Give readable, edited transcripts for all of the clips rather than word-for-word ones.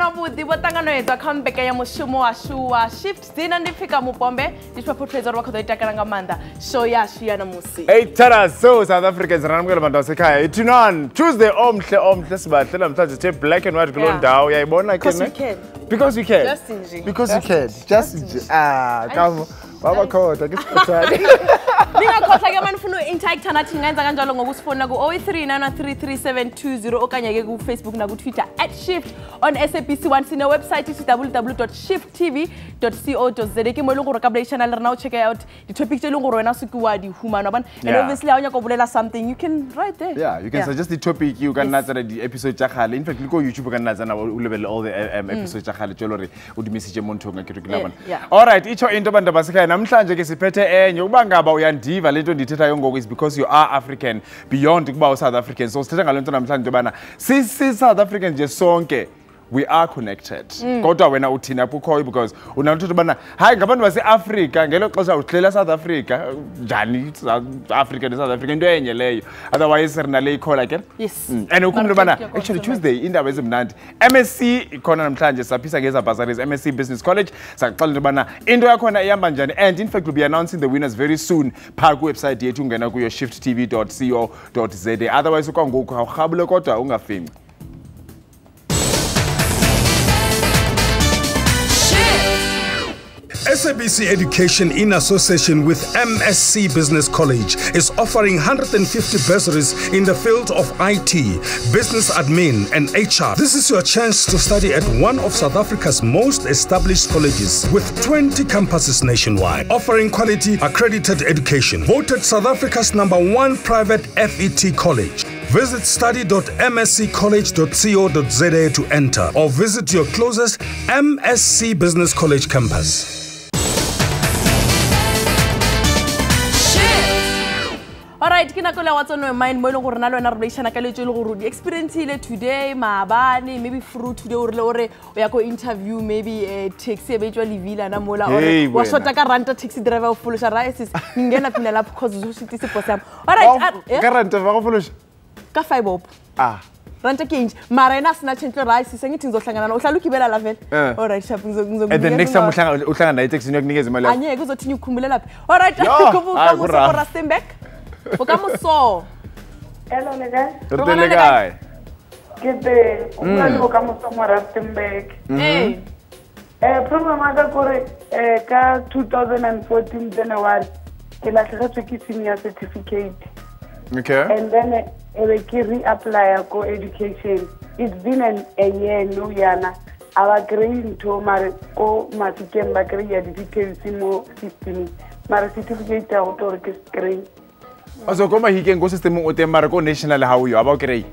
na vhuḓi vho ṱanganedzwa kha mbeke ya mushumo washu wa Shift dzina ndi pfika mupombe ndi tshi pfuthudzwa uri vha kho ḓo itakala nga maanḓa show yashu ya namusi. Hey Taras, so South Africans ranamukela bantu asekhaya itinan Tuesday omhle sibahle namhlanje the black and white glow ndawo yayibona kene because we can just inje because we can just ah come baba khona ke siphatha Ningakhohlwa ke manifuna uinteract nathi ngenza kanjalo ngokusifona ku 039133720 okanye ke ku Facebook na ku Twitter @shift on SABC1 sine website www.shifttv.co.za ke mo leng gore ka blog channel rena o check out the topic tse leng gore wena sekiwa di human and obviously awanya go bulela something you can write there. Yeah, you can suggest the topic you can natsa the episode tsa khale. In fact, go YouTube kana natsa na o level all the episodes tsa khale tjolore o di message monthong ke tlabana. All right, icho into bantu basekhaya namhlanje ke siphethe enye ubangaba uya diva lento ndithetha yongoku is because you are African beyond kuba South African so sithetha ngalento namhlanje njobana si South Africans nje sonke we are connected kodwa wena uthina ukhoyo because unalutho bana hayi ngabantu base Africa ngelo xesha udlela South Africa njani Africa ne South Africa into enye leyo otherwise rena le ikhola ke and ukumbulo bana actually Tuesday indaba ezimnandi MSC ikhona namhlanje saphisa ngeza bazaries MSC Business College saxoxa into bana into yakhona ihamba njani and in fact we'll be announcing the winners very soon phaka ku website yethu ungena kuyo ShiftTV.co.za otherwise ukwangoku awughabule kodwa ungafimi. SABC Education in association with MSC Business College is offering 150 bursaries in the field of IT, business admin and HR. This is your chance to study at one of South Africa's most established colleges with 20 campuses nationwide, offering quality accredited education. Voted South Africa's #1 private FET college. Visit study.msccollege.co.za to enter or visit your closest MSC Business College campus. Alright, kina kola what's on your mind? Moyo ngo Ronaldo na relation na kalo cholo ngo experience ile today maabani maybe fruit today orlore oyako interview maybe taxi eventually villa na mola or washota ka ranta taxi driver ufulusha rises ningena pina lapho cause uzoshitisa posam. Alright, ka ranta vako ufulusha ka 5 bob. Ah. Ranta change marina sna change rice sengithi ngizohlangana uhlala ukibela la vele. Alright, sharp ngizokuzongena. And the next time uhlangana na taxi niyokunikeza imali. Anye kuzothini ukukhumbule laphi. Alright, kubuka uzophora step back. Hello, Legai. Good day. From 2014 January, I senior certificate. Okay. And then I reapply for education. It's been a year now, Yana. I was going to my system. My certificate is also, he can go system with the Marco National. How you about Grey?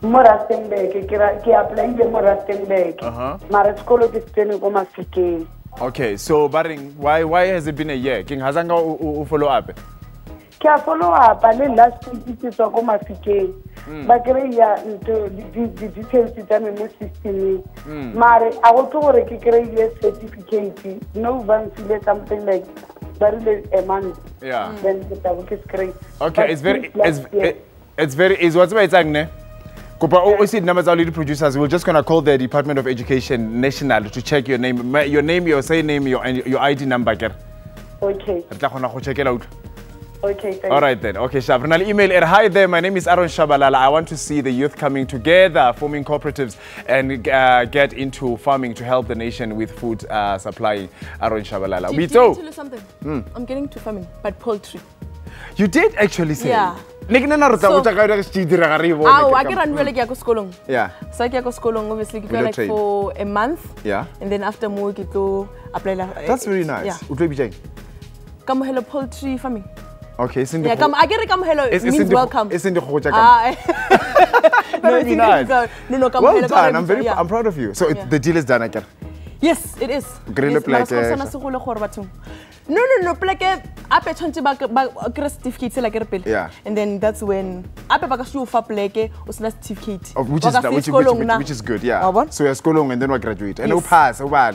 Morastenberg, applying the Morastenberg. Marriage College is Tenugomasiki. Okay, so Baring, why has it been a year? King Hazanga follow up? Can follow up and then last week it is Ogomasiki. But Grey, the details is done in the system. Mari, I will talk a Grey certificate. No one feels something like that. A month. Yeah. Then the work is great. Okay, but it's very easy. What's my name? Kupa producers. We're just gonna call the Department of Education National to check your name, your say name, your ID number. Okay. Check it out. Okay, thank you. All right then. Okay, Shabranal, email it. Hi there, my name is Aaron Shabalala. I want to see the youth coming together, forming cooperatives, and get into farming to help the nation with food supply. Aaron Shabalala. Did we do. Tell you something? I'm getting to farming, but poultry. You did actually say. Yeah. So, I can run to school. Yeah. So I can go school obviously like for a month. Yeah. And then after more, to apply. That's very nice. Yeah. Come hello poultry farming. Okay, it's in the yeah, come. I get come hello. It means welcome. It's in the hoja. No, it's nice. No, come well hello. Done. I'm proud of you. So yeah. The deal is done, I can. Yes, it is. Green plate. No. Plate. I pay 20 back. Certificate. Yeah. And then that's when. Which is good, yeah. So you're school and then we graduate. And you pass. Alright,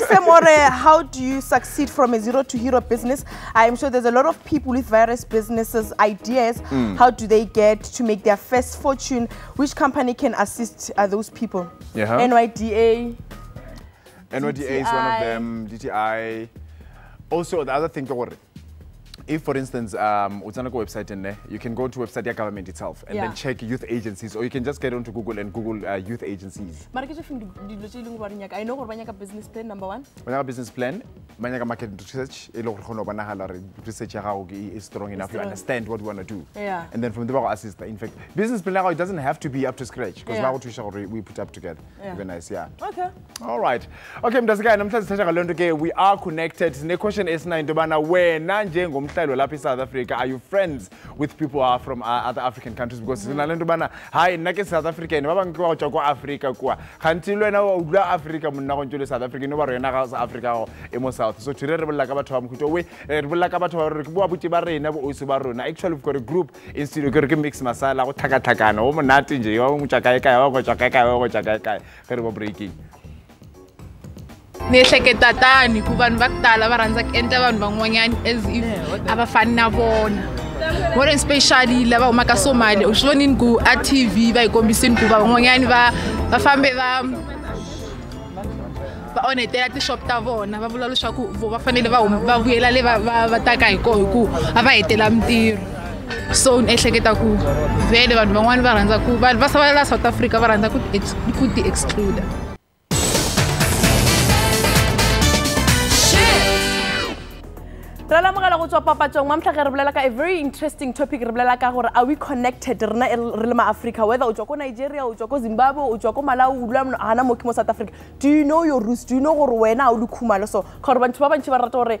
Samore, how do you succeed from a zero to hero business? I'm sure there's a lot of people with various businesses, ideas. How do they get to make their first fortune? Which company can assist those people? NYDA. NYDA is one of them, DTI. Also, the other thing, if, for instance, you can go to website your government itself and then check youth agencies, or you can just get onto Google and Google youth agencies. I know business plan number one. Business plan, market research, research is strong enough to understand what you want to do. Yeah. And then from there, assist. In fact, business plan it doesn't have to be up to scratch because we put up together. Organized, Okay. All right. Okay, we are connected. The question is, where Nanjengo South Africa, are you friends with people who are from other African countries? Because in South Africa, and Africa, so today actually we've got a group in studio mix masala. More especially, lava umaka Somali. Ushoni ngu ATV ba ikombisi ngu ba monyani ba fambe ba onetela ti shop tavo na ba vulalo shaku ba fanele ba vuela le ba taka ikoku ava etela mtiro. So nesheketa ku vele ba monyani ba ranza ku ba basabala South Africa ba ranza ku kuti exclude. A very interesting topic. Are we connected in Africa? Whether Ujoko Nigeria, Ujoko Zimbabwe, Ujoko Malawi, Ulam, Anamokimo, South Africa. Do you know your roots? Do you know where now Lukumalo? So, Korban Chuba and Chivaratore,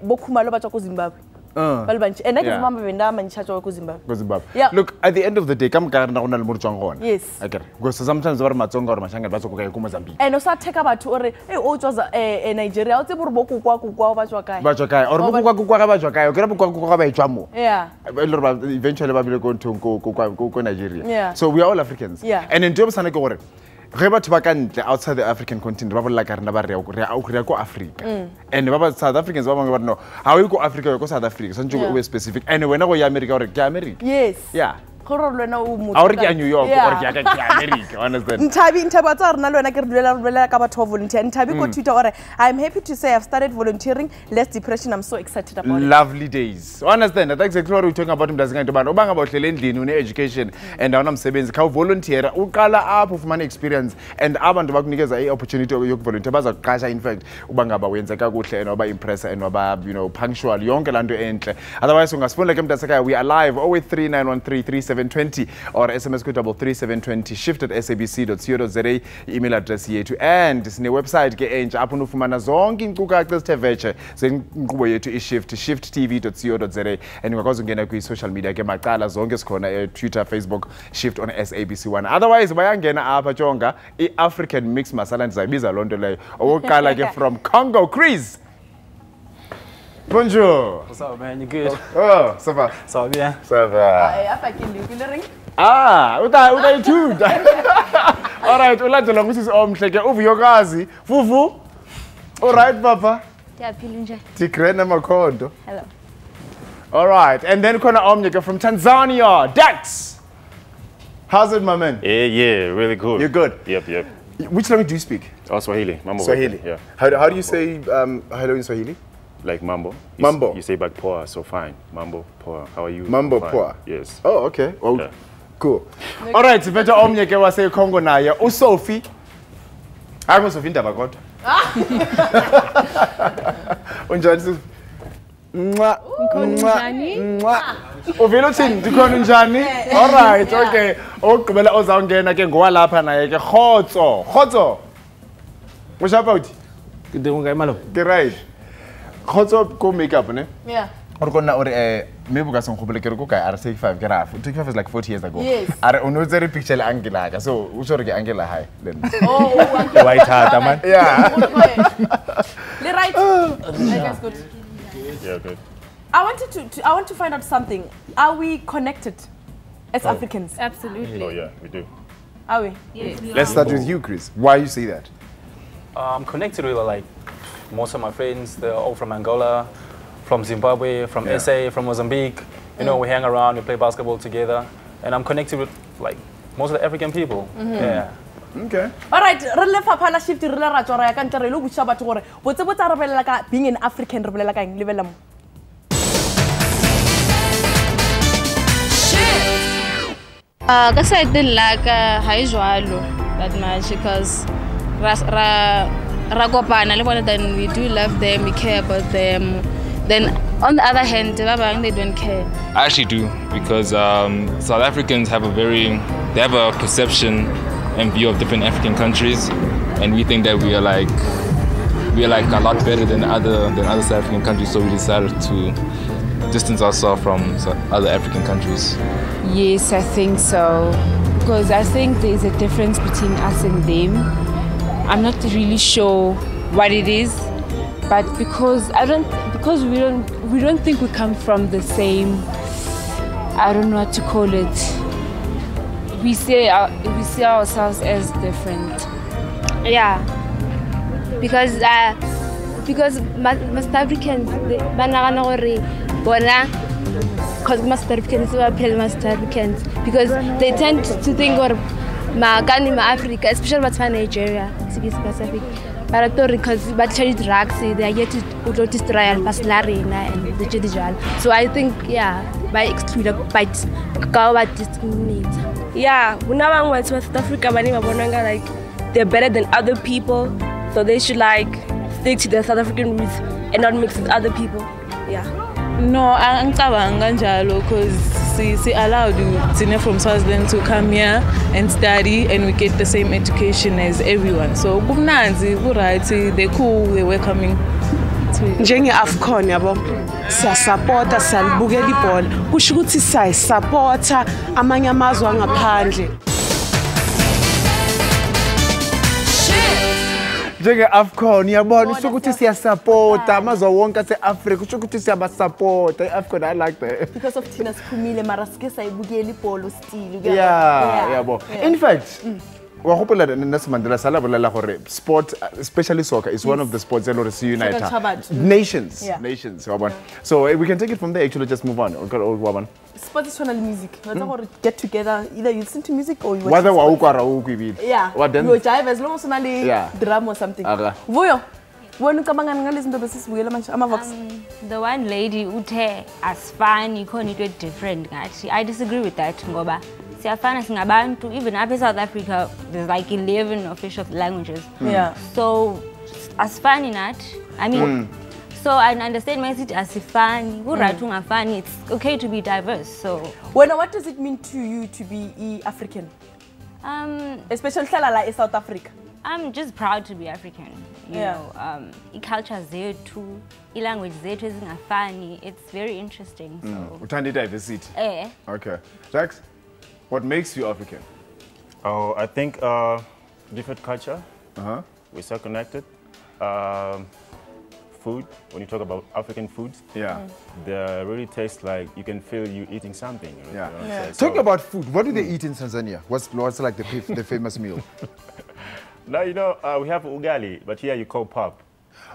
Bokumalo, Bachoko Zimbabwe. And I can remember Vindam and Chachoko Zimbabwe. Yeah. Look, at the end of the day, come Karnaon and Murchongon. Yes. Okay. Because sometimes we're Matsonga or Mashanga, Basoko, Kumazambi. And also take about two or Nigeria, or Boku, Bachokai, or Bachokai, Grabuka, Jamu. Yeah. Eventually, we're going to go Nigeria. So we're all Africans. Yeah. And in terms of Sanagore, outside the African continent, Africa. And South Africans, no. How you go Africa, go South Africa, so you specific. And whenever you America. Yes. Yeah. Or New York, or America, understand? I'm happy to say I've started volunteering, less depression, I'm so excited about it. Lovely days. Understand, that's exactly what we're talking about. About education and I'm saying, volunteer, ukala up of money experience, and urban to work niggas opportunity of volunteer, but in fact, Ubangaba wins a good and over impressor and over, you know, punctual, young and enter. Otherwise, we are live 083 913 3720 or SMS code 33720 shift@sabc.co.za email address yetu and sine website ke enja apho nufumana zonke inkcukacha ezitheveche zenkqubo yethu iShift ShiftTV.co.za and ungakwazi ungena kwi social media ke macala zonke sikhona Twitter, Facebook, Shift on SABC1. Otherwise bayangena apha jonga iAfrican Mix masala ndizayibiza lonto leyo owokuqala ke from Congo Chris. Bonjour. What's up, man? You good? Oh, ça va. Ça va bien. Ça va. Ah, I can do coloring. Ah, what are you doing? All right, we'll let the long is on take over your gazi. Fufu. All right, Papa. Yeah, Pilunja. Tikrena Makondo. Hello. All right, and then Kona Omnika from Tanzania. Dax. How's it, my man? Yeah, really good. You're good? Yep. Which language do you speak? Oh, Swahili. Mambo. Swahili. Yeah. How do you say hello in Swahili? Like mambo. Mambo. You say back poa, so fine. Mambo, poa. How are you? Mambo, poa. Yes. Oh, okay. Oh, yeah. Cool. All right. Better omnyeke wa say Congo na ya. O Sophie. I was Sophie Ndabakot. Unjani. Mwa. Mwa. Ovelo tin dikona unjani. All right. Okay. Okubela ozawungena ke ngowalapha naye ke khotso. Khotso. Mshapa uthi. Kidunga imalo. The right. Khotso ko makeup ne? Yeah. Or kona or maybe because some people like go are 35 graph. 35 is like 40 years ago. Yes. Are no very picture like Angela. So we should get Angela high. Oh, Angela. White hat, man. Yeah. The right. That's good. Yeah, good. I wanted I want to find out something. Are we connected as Africans? Absolutely. Oh yeah, we do. Are we? Yes. Let's start with you, Chris. Why you say that? I'm connected with like most of my friends. They're all from Angola, from Zimbabwe, from SA, from Mozambique. You know, we hang around, we play basketball together, and I'm connected with like most of the African people. Yeah. Okay. All right. Being an African, I guess I didn't like Haijualo that much because Ragopana, then we do love them, we care about them. Then on the other hand, they don't care. I actually do because South Africans have a perception and view of different African countries, and we think that we are like a lot better than other South African countries, so we decided to distance ourselves from other African countries? Yes, I think so. Because I think there is a difference between us and them. I'm not really sure what it is, but because we don't think we come from the same. I don't know what to call it. We see ourselves as different. Yeah, because most Africans because they tend to think or Africa, especially what's Nigeria, to be specific. But because but drugs, they are here to destroy and the so I think by exclude by discriminate. Yeah, when I went to South Africa, like they're better than other people, so they should like stick to their South African roots and not mix with other people. Yeah. No, I'm Kabanganjalo because we allowed you from Swaziland to come here and study, and we get the same education as everyone. So, they're cool, they're welcoming. Njenge Afcon yabo siya supporta salibukela ibhola kusho ukuthi siya supporta amanye amazwe angaphandle. Njenge Afcon yabona ukuthi siya support amazwe wonke aseAfrica ukuthi siya ba support Afcon. I like that because of Tina's Phumile mara sike sayibukela ibhola still. Yeah, yabo. In fact, wa hopola Nelson Mandela sala bolela gore sport, especially soccer, is one of the sports that always unite nations. So we can take it from there, actually just move on. Sport is one music. Get together, either you listen to music or you watch sports. Yeah. What then? You jive as long as you drum or something. Voyo, when come and listen to this, we the one lady who te as fun, you can't do it different. I disagree with that, Ngoba. Even up in South Africa, there's like 11 official languages. Yeah. So as fun in that, I mean. So I understand message as fun. It's okay to be diverse. So. Well, what does it mean to you to be African? Especially in South Africa. I'm just proud to be African. You know, culture zethu, language zethu is funny. It's very interesting. So. Utandi diversity. Eh. Okay, Jax. What makes you African? Oh, I think different culture. We're so connected. Food. When you talk about African foods, they really taste like you can feel you eating something. You know, Talk about food. What do they eat in Tanzania? What's like the famous meal? Now you know we have ugali, but here you call pap.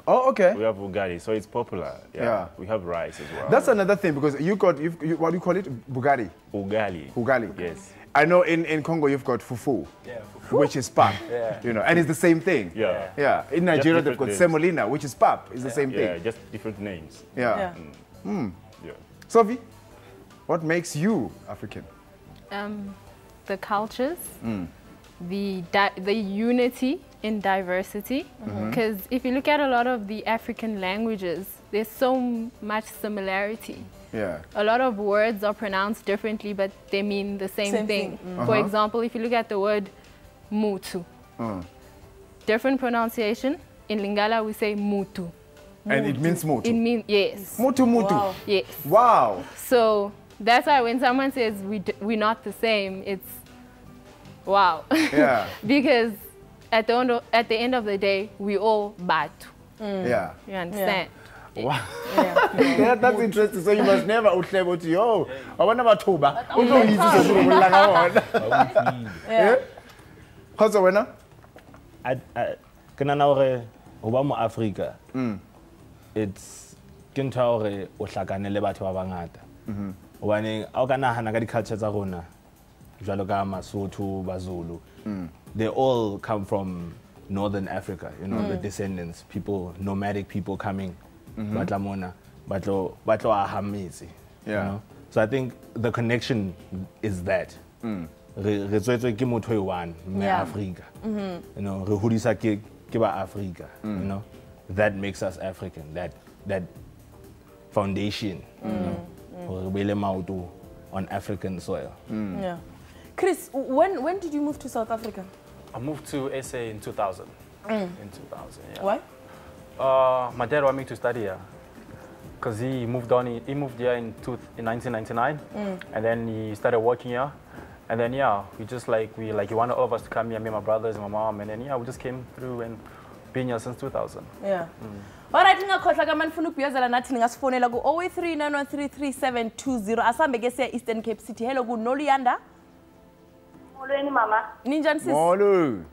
Oh, okay. We have ugali, so it's popular. Yeah. We have rice as well. That's another thing because you got what do you call it? Bugari. Ugali. Ugali. Yes. I know in Congo you've got fufu. Yeah. Fufu. Which is pap. You know, and it's the same thing. Yeah. Yeah. In Nigeria they've got semolina, which is pap. It's the same thing. Yeah. Just different names. Yeah. Sophie, what makes you African? The cultures. The unity in diversity, because if you look at a lot of the African languages, there's so much similarity. Yeah. A lot of words are pronounced differently, but they mean the same thing. For example, if you look at the word mutu, different pronunciation. In Lingala, we say mutu. And it means mutu? It means, yes. Mutu, mutu. Wow. Yes. Wow. So that's why when someone says we're not the same, it's wow. Yeah. Because at the end of the day, we all Batu. You understand? Wow. Yeah, that's interesting. So you must never utlebo to yo. I want about Toba. How's the winner? I can now Obama Africa. It's Kintaure Osakanelebatu Avangata. When Ogana Hanagari cultures are on Jalogama, Sotu, Bazulu, they all come from Northern Africa, you know, the descendants, people, nomadic people coming, Batlamona, Batlo Ahamizi. Yeah. So I think the connection is that. Rezoetwe ke motho e one me Africa. You know, re hodisa ke ba Africa, you know. That makes us African, that foundation, you know, on African soil. Yeah. Chris, when did you move to South Africa? I moved to SA in 2000. In 2000, yeah. Why? My dad wanted me to study here. Because he moved here in 1999, and then he started working here. And then, yeah, he wanted all of us to come here, me, my brothers, and my mom, and then, yeah, we just came through and been here since 2000. Yeah. All right, I'm going to call you from the phone. 083-913-3720. Asambegese Eastern Cape City. Hello, good Nolianda. Hello, Mama. Ninjan sis. Hello.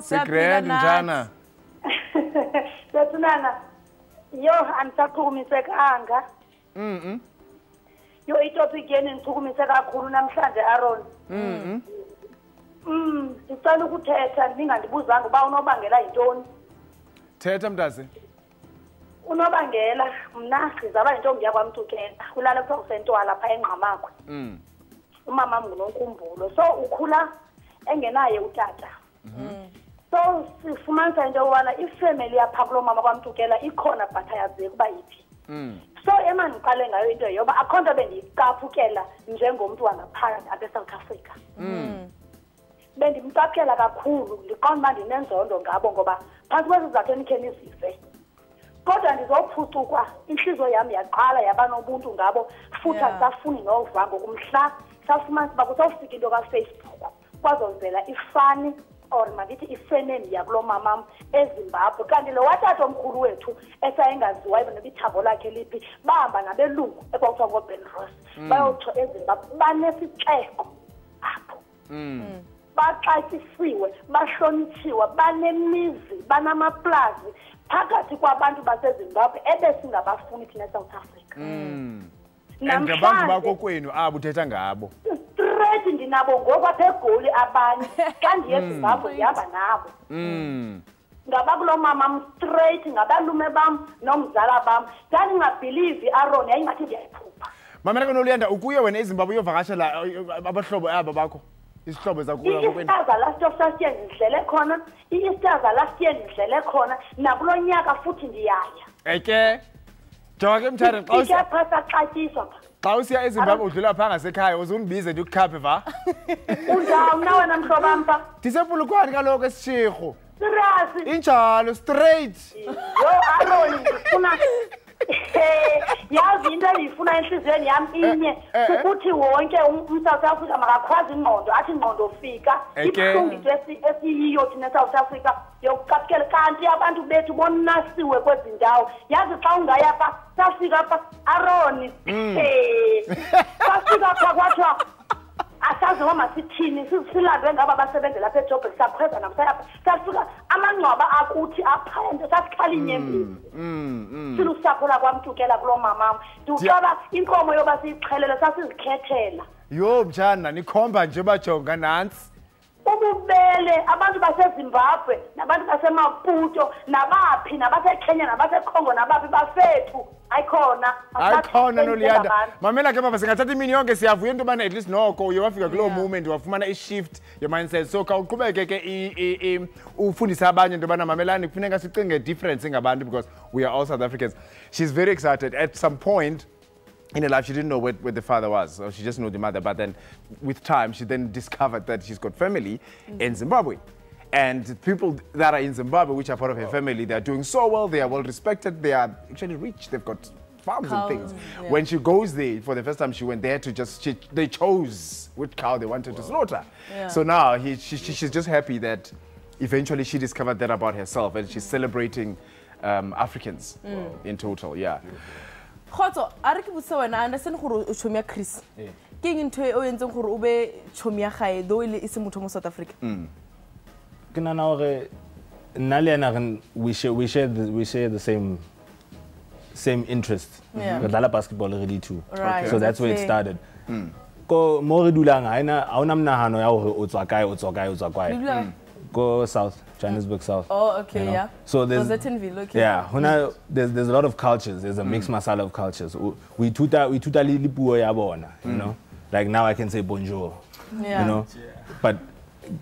Secret Njana. Yo, I'm talking to anger. You eat up again and took me to Kurunam Santa Aaron. The son who tells and being at the Buzang Bauno Bangela, I don't. Tatum does it. Uno Bangela, Nask is about John Yabam to Ken, Hulana Fox and to Alapain Hamak. Mamma Munokumbo, so Ukula and Genaya Utata. So 6 months and over, if family are Pablo Mamma together, it corner Pataya by it. So Eman Palenga Yoba Akondabendi Kapukela Njengo to an apparent at the South Africa. Then the Tapela Kaku, the conman in Nanzo Gabongoba, Paswas that any Kenny say. God and his own Futuka, in Shizoyami and Kala Yabano Buntu Gabo, Foot and Safuni of Rangumsa, Safman Bagotowski over Facebook. Was on Bella if funny or Maditi if Fenem Yaglo Mamam, Ezimba, Candilo, what at Omkuruetu, Esanga's wife and the Tabola Kelipi, Bamba and the Lu, about our open roast, Bao to Ezimba, Banesi Chaco, Apple. But I see freeway, Bashon Chiwa, Banem Mizi, Banama Plaza, Pakati Kwabantu Bazimbab, everything about food in South Africa. And the Bango Queen, Abu Tetangabo. Threatened in Abongo, they're called Aban, and yes, Babu Yabanabo. Gabaglo Mamam, threatening Abalumebam, Nom Zarabam, telling I believe the Aron and Matia Poop. Mamma, Ukuya, when Zimbabwe of Rashala, Abashobo Ababako. It's trouble. He is last year in the corner. Now, Blonyaka foot in the eye. Okay. Jogam Tarant, also, Tausia is in Babu Tula Parasekai, was on busy to Capiva. Now, and I'm so bumper. Disappointed Logas Chico. In Charles Strait. Yazi into ifuna enhlizweni yami inye ukuthi wonke uMsouth Africa makakwazi ingqondo athi ingqondo ufika iphungitwe esiyiyo thina South Africa yokuqaphela kanti abantu bethu bonasiwe kwezindawo yazi xa ungaya pha safika pha Aaron safika pha kwathwa asaziwa masithini silandwe ngaba basebenza lapha eJoburg sapheza namhlanje safika amangcwaba akuthi aphansi sasikhala inyembezi silusapho la kwamthukela kulo mama ducaba inkomo yoba siyichelele sasizikhethela yo mjana nikhomba nje bajonga nansi ububele abantu baseZimbabwe nabantu basemaPuto nabaphi nabaseKenya nabaseKongo nababi bafethu ayikhona noliyanda mamela ke baba singathatha imini yonke siyavuya into bana at least noko uyafika kulo moment wafumana ishift your mindset so ka uqhubeke ke ufundisa abanye into bana mamelani kufuneka sicinge difference ngabantu because we are all South Africans. She's very excited. At some point in her life, she didn't know where the father was, or she just knew the mother. But then, with time, she then discovered that she's got family in Zimbabwe. And people that are in Zimbabwe, which are part of her family, they are doing so well, they are well respected, they are actually rich, they've got farms and things. Yeah. When she goes there, for the first time, she went there to just, they chose which cow they wanted to slaughter. Yeah. So now, she's just happy that eventually she discovered that about herself, and she's celebrating Africans in total, yeah. Khoto, ariki butsawa na understand khoro chomia Chris. King into oyenzo khoro ube chomia khae do ile isimuto mo South Africa. Kana naore nali na we share the same interest. Badala basketball already too. Right. So that's where it started. Ko more dulang aina aunamna hano ya otswakai. Go south, Johannesburg South. Oh, okay, you know? Yeah. So there's okay. Yeah, mm. there's a lot of cultures. There's a mixed masala of cultures. We tuta lilipuo yabona, you know. Like now I can say bonjour, yeah. You know. Yeah. But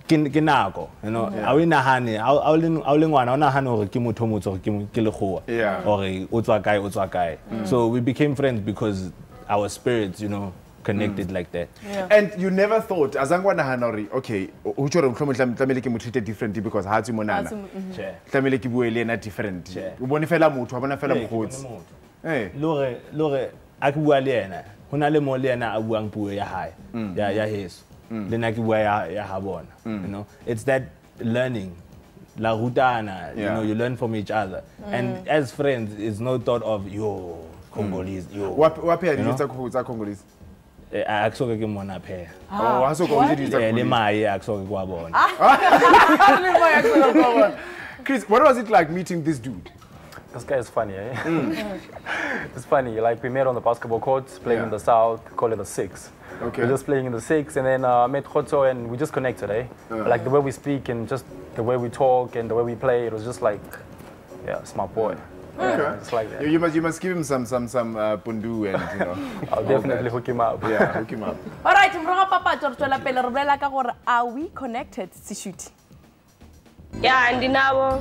kinako, you know. Awina hani, awlingwana ona hani ori kimuto muto kilechoa. Yeah. Ori otswakai. So we became friends because our spirits, you know, connected like that. Yeah. And you never thought, Azangwana Hanori, okay, Uchoro Tamikim treated differently because Hazi Monana, Tamiliki Buelena different. Bonifella Mutu, Bonafella Hoods. Eh, Lore, Akualiana, Hunale Molena, Awangpuya High, Yahis, Lenakiwaya Yahabon. You know, it's that learning, La Hutana, you know, you learn from each other. And as friends, it's no thought of, yo, Congolese, yo. What pair is Congolese? I actually came on a pair. Oh, I saw go. Chris, what was it like meeting this dude? This guy is funny, eh? It's funny. Like, we met on the basketball courts, playing in the south, call it the six. Okay. We're just playing in the six, and then met Khotso, and we just connected, eh? Like the way we speak and just the way we talk and the way we play, it was just like, yeah, smart boy. Okay. Yeah, it's like that. You must give him some pundu and you know. I'll definitely hook him up. Yeah, hook him up. All right, Papa, are we connected to shoot? Yeah, and in our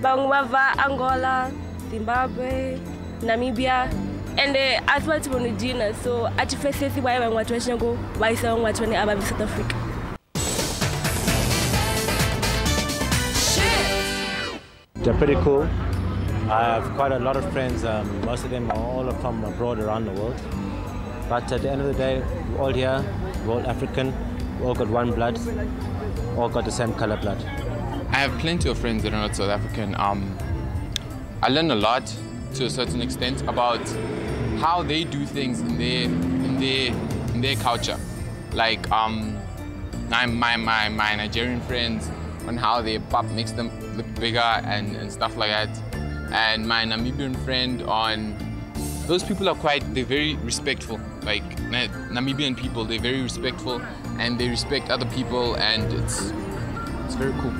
Bangwava, Angola, Zimbabwe, Namibia, and as well to Nigeria. So at the first place why I want to go, why someone want to go South Africa. They're pretty cool. I have quite a lot of friends, most of them are all from abroad around the world. But at the end of the day, we're all here, we're all African, we all got one blood, all got the same color blood. I have plenty of friends that are not South African. I learn a lot, to a certain extent, about how they do things in their culture. Like my Nigerian friends, on how their pap makes them look bigger and stuff like that. And my Namibian friend on... Those people are they're very respectful. Like, Namibian people, they're very respectful and they respect other people and it's very cool.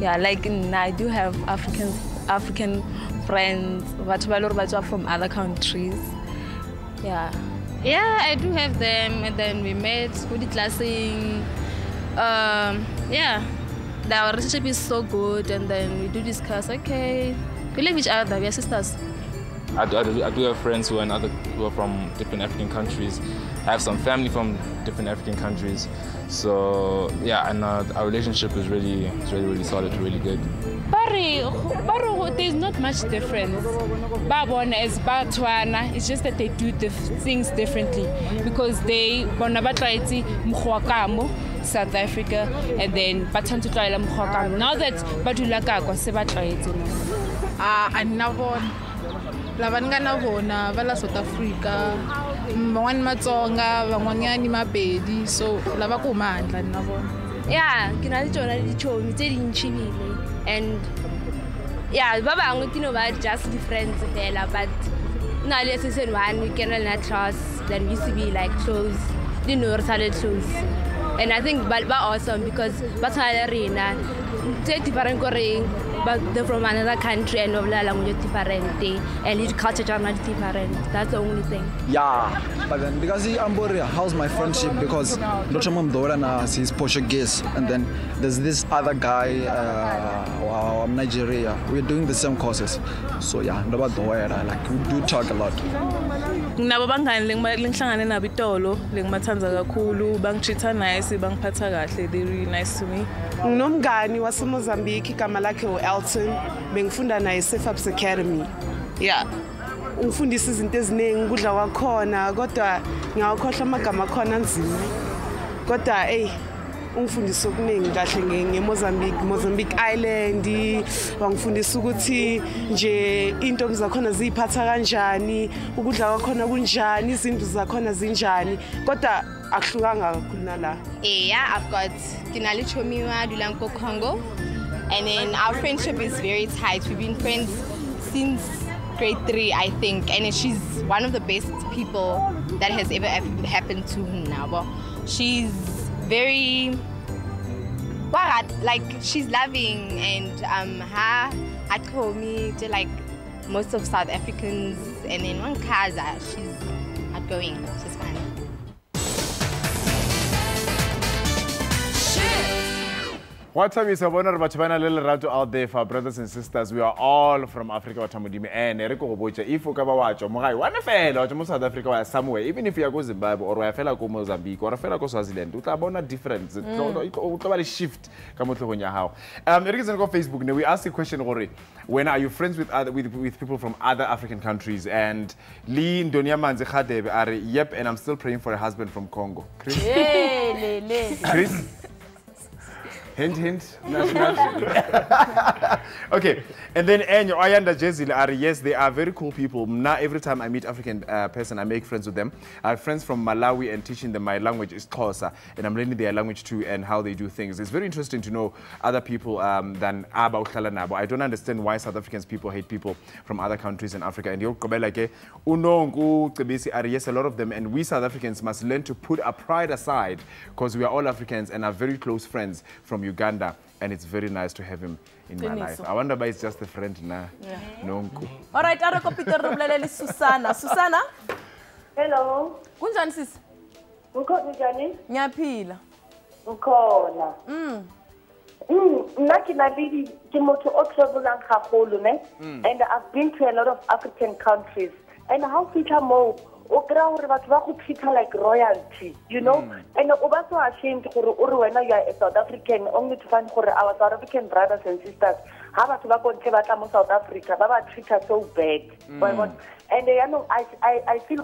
Yeah, like, I do have African friends, but are from other countries. Yeah. Yeah, I do have them, and then we met, good classing. Yeah, our relationship is so good, and then we do discuss, okay, we love each other, we are sisters. I do have friends who are from different African countries. I have some family from different African countries. So yeah, and our relationship is really solid, really good. Baru, there's not much difference. Babona is Batwana, it's just that they do things differently because they Bonabatraiti Mkhwakamo, South Africa, and then Batantutlaila Mkhwakamo. Now that Batulakako Sebatraiti. And now on Lavanga Navona, Vala South Africa, one Matonga, Wangani Mabedi, so Lavako Man, and Navon. Yeah, Kinalicho, we did in Chile. And yeah, Baba, I'm not about just the friends of Ella, but now let's say one, we cannot trust, then we used to be like close, the North Salad clothes. And I think Balba awesome because Batala Arena, different Korean, but they're from another country and all language different and each culture are not different. That's the only thing. Yeah, but then because I'm worried, how's my friendship? Because Dochamam Dorana, he's Portuguese, and then there's this other guy, I'm Nigeria. We're doing the same courses, so yeah, about the way like we do talk a lot. They're really nice to me. Nomgani was from Mozambique, Kamalake or Elton, Bengfunda na SABC Academy. Yeah. Umfundisi izinto eziningi kudla kwakhona kodwa ngawakhohla amagama khona nzima. Kodwa hey, ungifundisa okuningi kahle ngeMozambique, Mozambique Island, wangifundisa ukuthi nje into zakhona ziphatha kanjani, ukudla kwakhona kunjani, izinto zakhona zinjani, kodwa akuhlukanga kakhulu nala. Yeah, I've got Dinali Chomiwa Dulanko Congo, and then our friendship is very tight. We've been friends since grade 3, I think, and she's one of the best people that has ever happened to me now. She's very, like, she's loving, and her I call me to like most of South Africans, and then one Kaza, she's outgoing, she's fun. What time is Abona Bachana Little Rato out there for brothers and sisters? We are all from Africa, Watamudimi, and Eriko Bocha, Ifukawacho, Morai, one fellow, or most South Africa or somewhere, even if you go to Zimbabwe or a fellow go Mozambique or a fellow go Swaziland, it's a difference. It's shift. Come to Honyaho. Eriko's on Facebook now. We asked the question, Rory, when are you friends with other with people from other African countries? And Lee Ndonia Manzekadebe are, yep, and I'm still praying for a husband from Congo. Chris? Chris? Hint, hint. Okay. And then Enyo, Ayanda Jezil are, yes, they are very cool people. Now, every time I meet African person, I make friends with them. I have friends from Malawi and teaching them my language is Xhosa. And I'm learning their language too and how they do things. It's very interesting to know other people than Aba Ukalanabo. I don't understand why South Africans people hate people from other countries in Africa. And yes, a lot of them. And we South Africans must learn to put our pride aside because we are all Africans and are very close friends from Uganda, and it's very nice to have him in my life. I wonder why it's just a friend now. Yeah. Nonku. All right, I Peter Susana. Susana? Hello. Kunjani sis? Kunjani? Nyaphila. Ukhona. And I've been to a lot of African countries. And how Peter Mo like royalty, you know. And we're so ashamed when you are a South African, only to find our South African brothers and sisters how about South Africa, Baba treat us so bad. And you know, I feel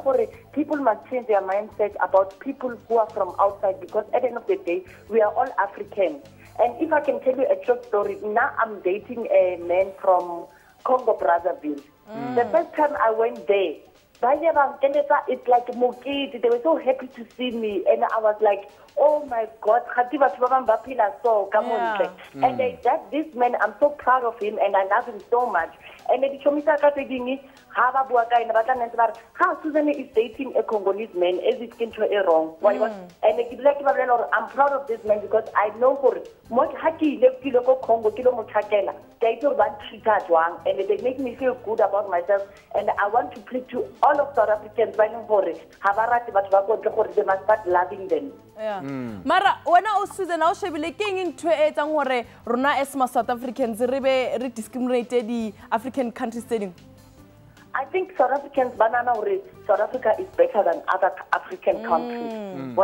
people must change their mindset about people who are from outside, because at the end of the day, we are all African. And if I can tell you a short story, now I'm dating a man from Congo Brazzaville. The first time I went there, it's like Mokete, they were so happy to see me, and I was like, oh my God, yeah. And that this man, I'm so proud of him and I love him so much. And the Chomita Katagini, Hava Buaka and Batan, how Susan is dating a Congolese man as it came to a wrong. And I'm proud of this man because I know for Motaki left Kiloko Congo, Kilo Motakela, they don't want to treat that one, and they make me feel good about myself. And I want to plead to all of South Africans, they must start loving them. Yeah. Mara, when I was Susan, I was looking into it and where Rona Esma South Africans are discriminated the African countries. I think South Africans, banana, South Africa is better than other African countries. And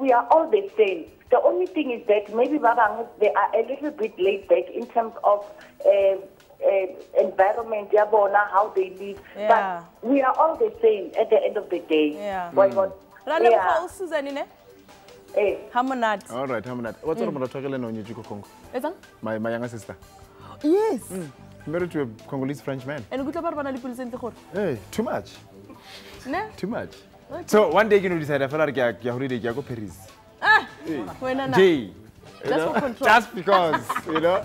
we are all the same. The only thing is that maybe Baba, they are a little bit laid back in terms of environment, how they live. But we are all the same at the end of the day. Hamonat. All right, Hamonat. What's up about Tagalog on Yujiko Congo? My younger sister. Yes. Married to a Congolese French man. And good about Banali police in the court. Hey, too much. No? Too much. So one day you know decide I feel like Yahudi go Paris. Ah, Jay. Just because, you know.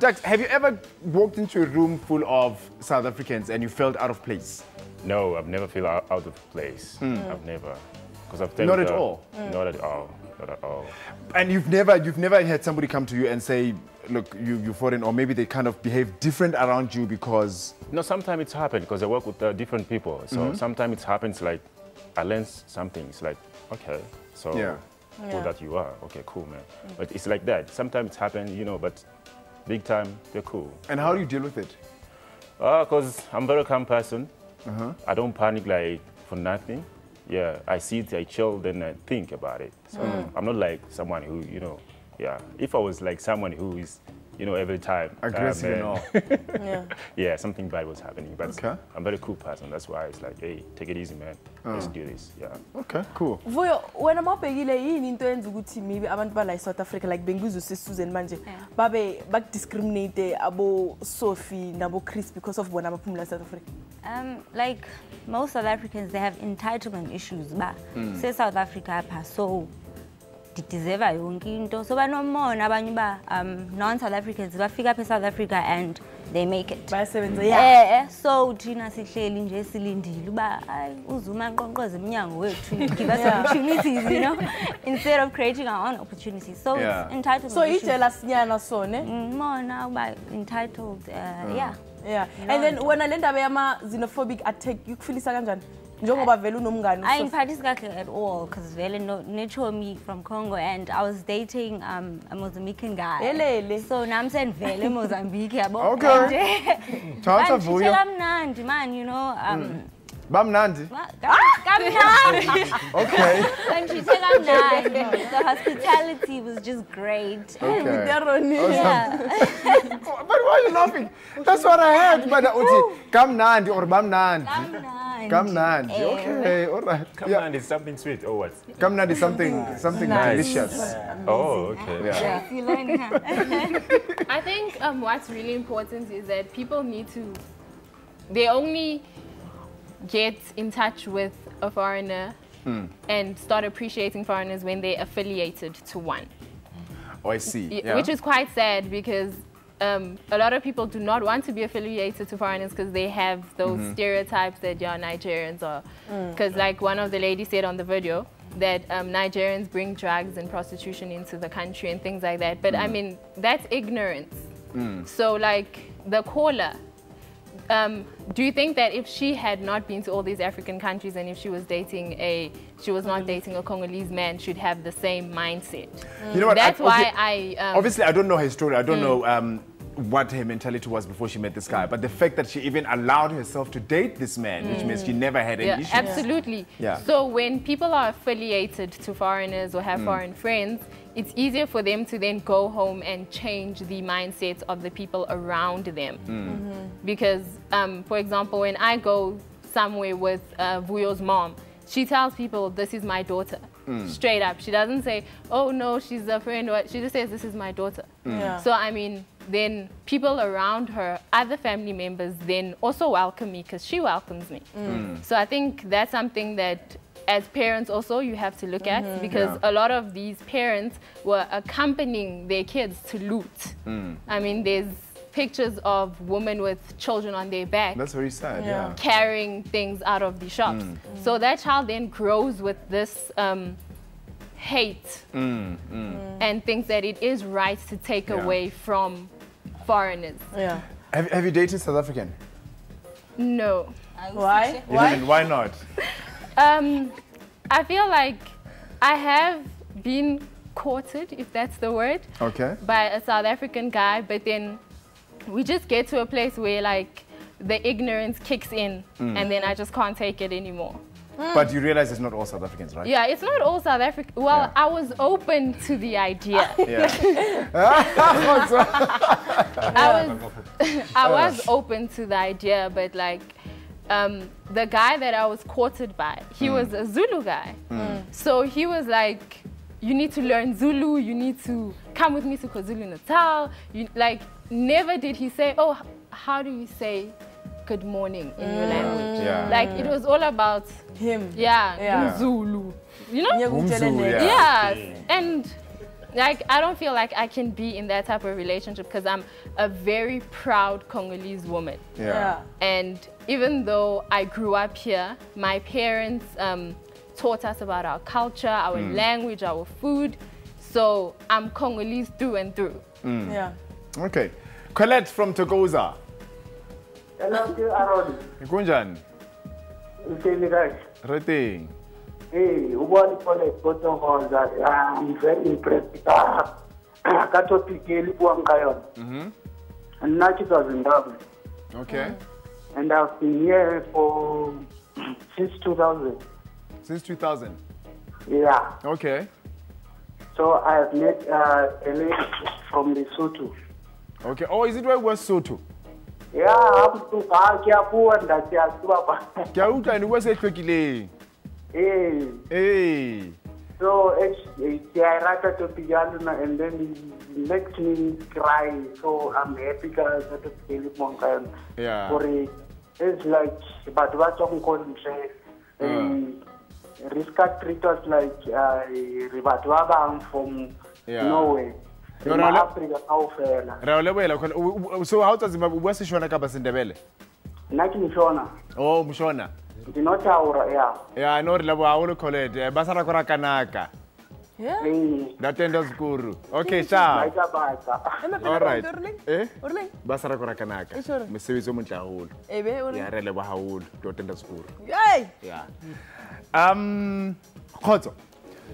Dax, have you ever walked into a room full of South Africans and you felt out of place? No, I've never felt out of place. I've never. Not at all. Not at all. Not at all. And you've never had somebody come to you and say, look, you're foreign, or maybe they kind of behave different around you because... No, sometimes it's happened because I work with different people. So sometimes it happens like I learn something. It's like, okay, so cool that you are. Okay, cool, man. But it's like that. Sometimes it happens, you know, but big time, they're cool. And how do you deal with it? Because I'm a very calm person. I don't panic like for nothing. Yeah, I see it, I chill, then I think about it. So I'm not like someone who, you know, if I was like someone who is you know, every time. Aggressive and all. Yeah. Yeah, something bad was happening. But okay. I'm a very cool person. That's why it's like, hey, take it easy, man. Let's do this. Yeah. Okay, cool. When I'm up, maybe I'm like South Africa, like Benguzu, Susan Manje, Babe, but discriminate about Sophie, Nabo Chris because of what I'm from South Africa. Like most South Africans, they have entitlement issues. But say South Africa, so. So I know more non-South Africans but figure up in South Africa and they make it. By 7 years. Yeah. So Gina Siklin Jessilindi Luba I Uzuma Congo's young way to give us opportunities, you know, instead of creating our own opportunities. So it's entitled. So each last year so ne? More now by entitled yeah. And then when I learned about xenophobic attack, you feel sagan. I didn't participate at all because Vele knew me from Congo and I was dating a Mozambican guy. So now I'm saying Vele Mozambique. Okay. But she said I'm Nandi, man, you know. Bam Nandi? Okay. When she said I'm Nandi, the hospitality was just great. Okay. But why are you laughing? That's what I heard. But Kam Nandi or Bam Nandi. Come Nandi, okay, all right. Come Nandi is something sweet or what? Come Nandi is something delicious. Oh, okay. Yeah. I think what's really important is that people need to, they only get in touch with a foreigner and start appreciating foreigners when they're affiliated to one. Oh, I see. Yeah. Which is quite sad because a lot of people do not want to be affiliated to foreigners because they have those stereotypes that you're Nigerians or because like one of the ladies said on the video that Nigerians bring drugs and prostitution into the country and things like that. But I mean, that's ignorance. So like the caller, do you think that if she had not been to all these African countries and if she was dating a, she was not dating a Congolese man, she'd have the same mindset? You know what? That's why I... obviously, I don't know her story. I don't know what her mentality was before she met this guy. But the fact that she even allowed herself to date this man, which means she never had any issues. Absolutely. Yeah. So when people are affiliated to foreigners or have foreign friends, it's easier for them to then go home and change the mindsets of the people around them. Because, for example, when I go somewhere with Vuyo's mom, she tells people, this is my daughter, straight up. She doesn't say, oh, no, she's a friend. She just says, this is my daughter. So, I mean, then people around her, other family members, then also welcome me because she welcomes me. So I think that's something that as parents also you have to look at because a lot of these parents were accompanying their kids to loot. I mean, there's pictures of women with children on their back. That's very sad, yeah. Carrying things out of the shops. So that child then grows with this hate and thinks that it is right to take away from foreigners. Yeah. Have you dated South African? No. Why? Why? Why not? I feel like I have been courted, if that's the word, by a South African guy, but then we just get to a place where like the ignorance kicks in and then I just can't take it anymore. But you realize it's not all South Africans, right? Yeah, it's not all South Africans. Well, I was open to the idea. I was open to the idea, but like the guy that I was courted by, he was a Zulu guy. So he was like, you need to learn Zulu, you need to come with me to KwaZulu Natal. Like, never did he say, oh, how do you say good morning in your language? Like, it was all about him. Zulu. You know? And like, I don't feel like I can be in that type of relationship because I'm a very proud Congolese woman. And even though I grew up here, my parents taught us about our culture, our language, our food. So I'm Congolese through and through. Okay. Colette from Togoza. Hello, Aaron. Kunjan. Right. Hey, I'm very impressed with and now she was in Dublin. Okay. And I've been here for since 2000. Since 2000? Yeah. Okay. So I have met a lady from Lesotho. Okay. Oh, is it where West Soto? Yeah, I'm too far. Hey. So I write to piano and then it makes me cry. So I'm happy because I just feel it one time. Yeah. It's like, but what's on contract? Riska treat us like Ribatwabang from Norway. No, no. So how does West Shona Kabas in the Belle? Nakin Shona. Oh, Mushona. Yeah, I know Lawa College, Basara Kanaka. Yeah. That guru. Okay, sha. All right. Eh? Basara Kanaka. Yeah.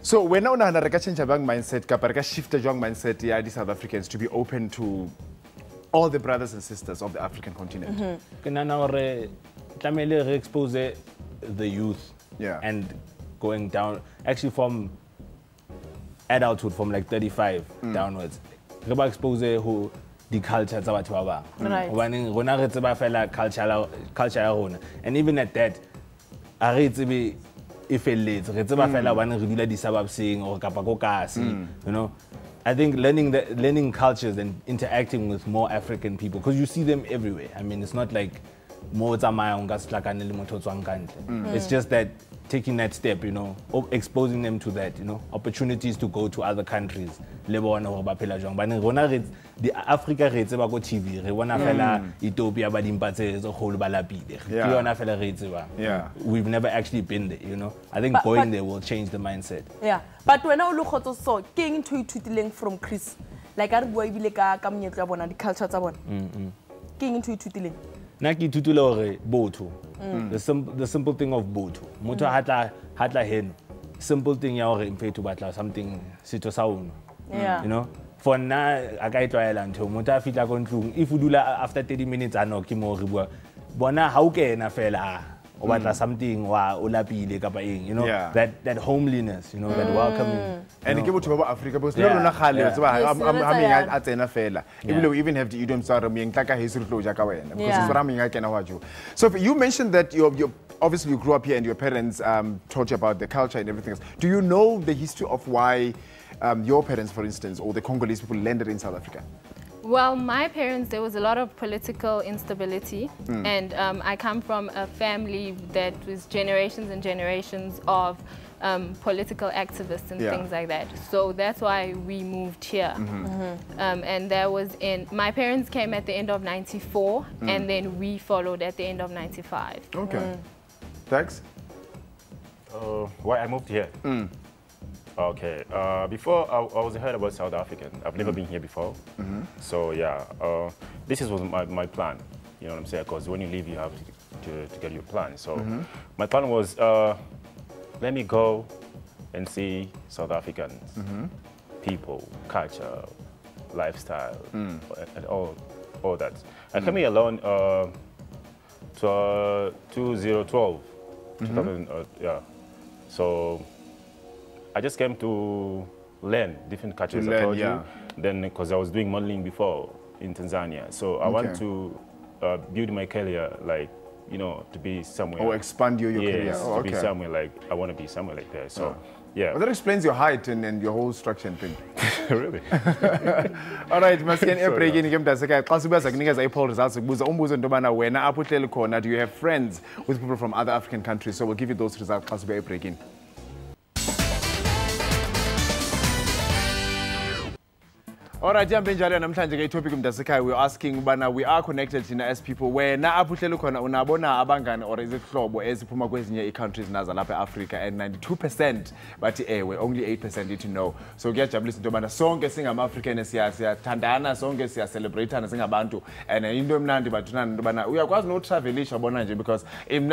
So we're now on a mindset, a shift mindset here in South Africans to be open to all the brothers and sisters of the African continent. Mm-hmm. Expose the youth and going down, actually from adulthood, from like 35 downwards. Expose who the culture of culture. And even at that, I read to be if it leads, you know, I think learning cultures and interacting with more African people, because you see them everywhere. I mean, it's not like it's just that taking that step, you know, exposing them to that, you know, opportunities to go to other countries. The Africa rates about TV, Rewanafella, Ethiopia, Badimpate, the whole Balapi, rates. Yeah. We've never actually been there, you know. I think going there will change the mindset. Yeah. But when I look at us, getting to the link from Chris, like I would like a coming at the culture. Getting to the link. Naki tutulore boto. The simple thing of boto. Moto hatla hen. Simple thing yaore imfetu batla something sito saun. Yeah. You know. For now, I got to Ireland. Moto fitla control. If you do la after 30 minutes, I know kimo ribwa. Bona hauke na fela. Or batla something wa olapi le kapaing. You know. That homeliness. You know. That welcoming. And it came to Africa because no na khale. So I'm atena fela. We even have the idiom sarami ngaka history lo jakawe. Because sarami ngaka na waju. So you mentioned that you obviously you grew up here and your parents taught you about the culture and everything else. Do you know the history of why your parents, for instance, or the Congolese people landed in South Africa? Well, my parents, there was a lot of political instability, and I come from a family that was generations and generations of political activists and things like that. So that's why we moved here. And that was in, my parents came at the end of 94, and then we followed at the end of 95. Okay. Thanks. Why I moved here? Okay, before I was heard about South African. I've never been here before. So yeah, this was my plan, you know what I'm saying? Because when you leave, you have to get your plan. So my plan was, let me go and see South African people, culture, lifestyle, and all that. I came here alone 2012, 2000, yeah, so I just came to learn different cultures. I told you. Then, because I was doing modeling before in Tanzania, so I want to build my career, like, you know, to be somewhere. Or expand your career. Yes, to be somewhere like I want to be somewhere like that. So, yeah. Well, that explains your height and your whole structure and thing. Really? All right, Maskian, do you have friends with people from other African countries? So we'll give you those results. Alright, we're asking, Bana, we are connected as people where na unabona abangani or is it club as countries Nazalapa Africa and 92%, but we're only 8% need to know. So get your listen to Bana song sing am African as Tandana song as celebrate and sing abantu and Indomnandi but Bana we are quite no travelish abonanje because in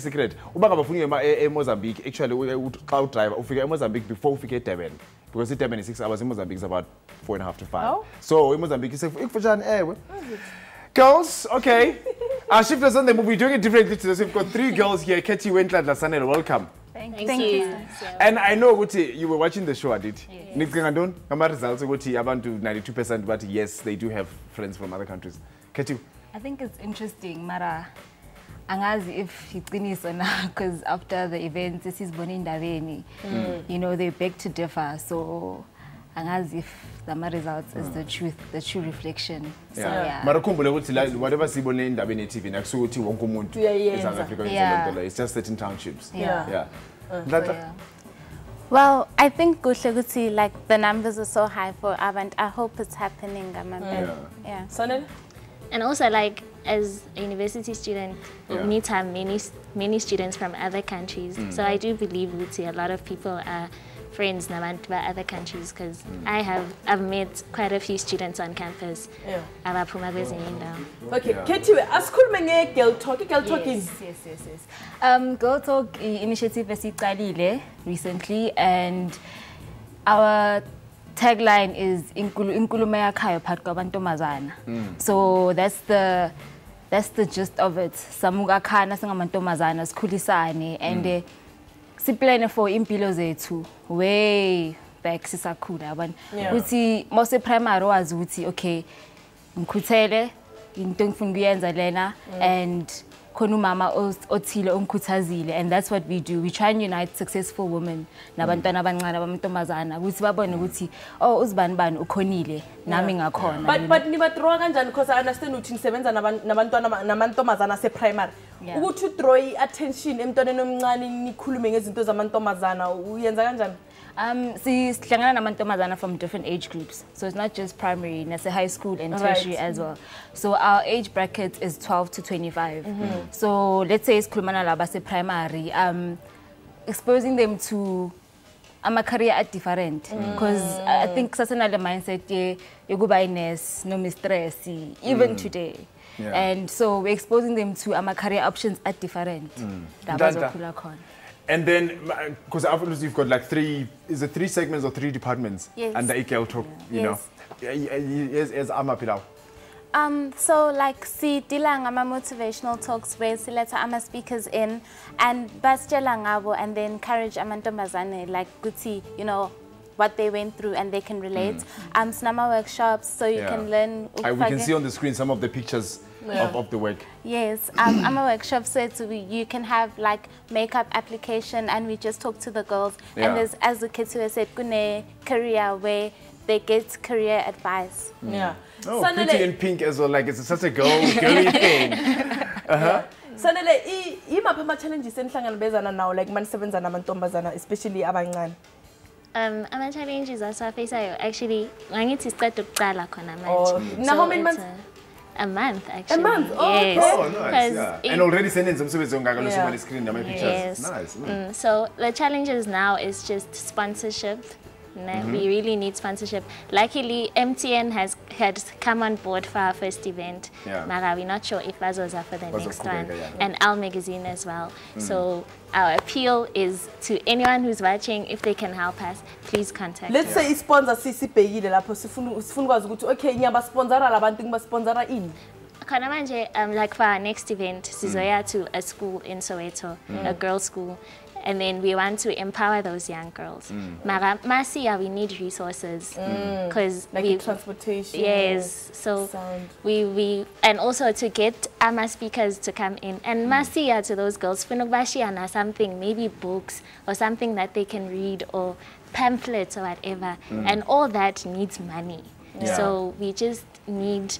secret. Ubaka bafuni Mozambique actually we would cloud drive ufika Mozambique before we get Durban. Because it's 7 and 6 hours in Mozambique is about 4.5 to 5. Oh. So in Mozambique, you say, girls, okay. Our shift is on the move. We're doing it differently today. We've got 3 girls here. Katie Wendler, Lasanel, welcome. Thank Thank you. And I know you were watching the show, I did. Nikangandon, Kamar results go to about 92%, but yes, they do have friends from other countries. Ketu. I think it's interesting, Mara. Angazi if it's finished or not, because after the event, this is Bonindareni. You know, they beg to differ. So, angazi if the results is the truth, the true reflection. So, yeah. Marakumbo, whatever Sibone in Davini TV, Naxuti, Wonkomuntu, is South Africa, it's just certain townships. Well, I think Gushaguti, like the numbers are so high for Avant. I hope it's happening. Sonal? And also, like, as a university student, we meet many students from other countries. So I do believe a lot of people are friends from other countries because I've met quite a few students on campus. Okay, Ketu, as cool many Girl Talk. Girl Talk is yes. Girl Talk initiative is recently, and our tagline is Inkulumeya Kayo Patko Bantomazana. So that's the gist of it. Samuga Kana Sangamantomazana, Skulisani, and Siplane for Impilo Zetu, way back Sisakuda. But Uti, most primaro as Uti, okay, Nkutele, Intungfunguan Zalena, and Konumama Otilo Unkutazile, and that's what we do. We try and unite successful women. Nabantana Bangamazana, Wuzbabon Wuti, or Uzbanban, Ukonile, Naming a corner. But Nibatrogan, and because I understand Utin Sevens and Namantomazana se primar. Would you draw attention in Tonanum Nikuluming into Zamantomazana, Uyanzanjan? See, Slangana Namantomazana from different age groups. So it's not just primary, it's a high school and tertiary as well. So our age bracket is 12 to 25. So let's say it's Kulmana Labase primary, exposing them to a career at different. Because I think certain other mindset, you go by nurse, no mistress, even today. And so we're exposing them to our career options at different. That was a cooler con. And then, because after you've got like three segments or three departments under EKL Talk, you know. Yes, I'm happy now. So like see dilanga ama motivational talks where si letha ama speakers in and basitshela ngabo and they encourage amantombazane like kuthi, you know, what they went through and they can relate. Sinama workshops so you can learn. We can see on the screen some of the pictures of the work. Yes, I'm a workshop, so you can have like makeup application and we just talk to the girls. And there's, as the kids who said, Gune career where they get career advice. Oh, so pretty in pink as well, like it's such a girly thing. Sanele, I mapama challenges in Sangalbezana now, like man sevens and amantombazana, especially abangan. My challenge is also face I actually wanted to start to gala kona. Now how many months? A month, actually. A month? Oh, yes. Nice. And already sending some services on the screen, my pictures. Nice. So the challenges now is just sponsorship. We really need sponsorship. Luckily, MTN had come on board for our first event. Mara, we're not sure if Bazoza for the next one. And Al Magazine as well. So our appeal is to anyone who's watching, if they can help us, please contact us. Let's say it's sponsor CC Pegile, la posifuno usfungo to okay, nyaba sponsora la bantu ba sponsora in. Like for our next event, Sizoya to a school in Soweto, a girls' school. And then we want to empower those young girls. Mara, Masia, we need resources because like transportation. Yes, so we and also to get AMA speakers to come in and Masia to those girls. Funubashiana something, maybe books or something that they can read or pamphlets or whatever. And all that needs money. So we just need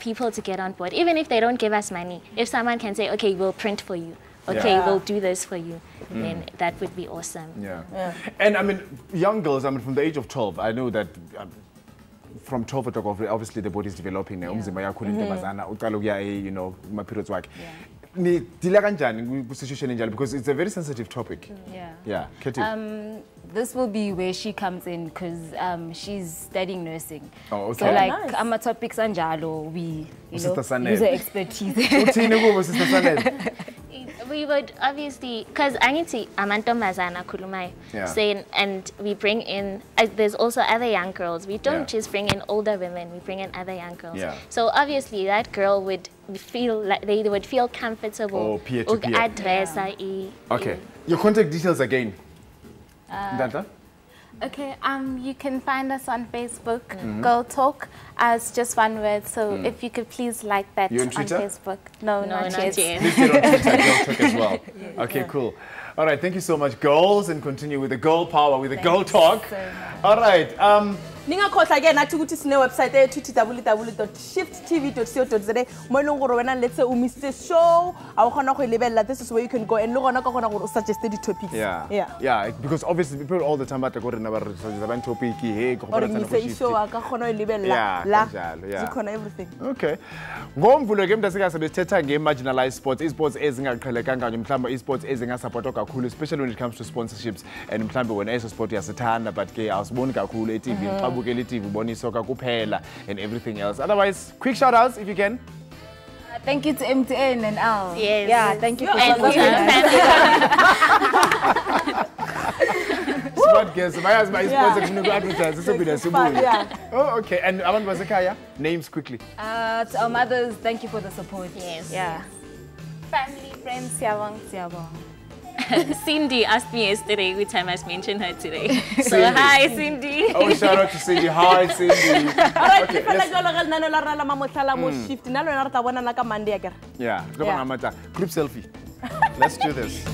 people to get on board, even if they don't give us money. If someone can say, okay, we'll print for you. Okay, we'll do this for you. Then that would be awesome. And I mean, young girls, I mean, from the age of 12, I know that from 12 o'clock, obviously the body's developing. You know, my periods work. Because it's a very sensitive topic. This will be where she comes in because she's studying nursing. So like ama topics anjalo, we use her expertise. we would obviously, because I need to Amantomazana Kulumai saying, and we bring in, there's also other young girls. We don't just bring in older women, we bring in other young girls. Yeah. So obviously that girl would feel like they would feel comfortable. Oh, peer to peer. Okay. Your contact details again. Danta? Okay, you can find us on Facebook, Girl Talk, as just one word. So if you could please like that on Facebook. No, not yet. Listed on Twitter, Girl Talk as well. Okay, cool. All right, thank you so much, girls, and continue with the girl power, with the Girl Talk. So all right. Ninga kotla again na tukuti sine website there www.shifttv.co.za moelong gore wena letse o missile show a gona go lebella, this is where you can go and le gona ka gona gore o suggest the topics. Yeah, because obviously people all the time ba go rena ba suggest ba topic he go bona tsana go shift show ka gona o lebella la zikona everything. Okay, ngomvulo ke mntase ka sebethetha nge marginalized sports, esports ezingaqhelekanga nje mhlamba esports ezinga support kakhulu, especially when it comes to sponsorships, and mhlamba wena eso sport yasithanda but ke awusiboni kakhulu e TV and everything else. Otherwise, quick shout outs if you can. Thank you to MTN and Al. Yes. Yeah, thank you. Smart guest. My husband is sponsored to advertise. This will be the simple. Oh, okay. And Aman Bazakaya, names quickly. To our mothers, thank you for the support. Yes. Yeah. Family, friends, siyabong, siyabong. Cindy asked me yesterday which time I mentioned her today. So hi Cindy. Oh, shout out to Cindy. Hi Cindy. Alright, okay, group selfie. Let's do this.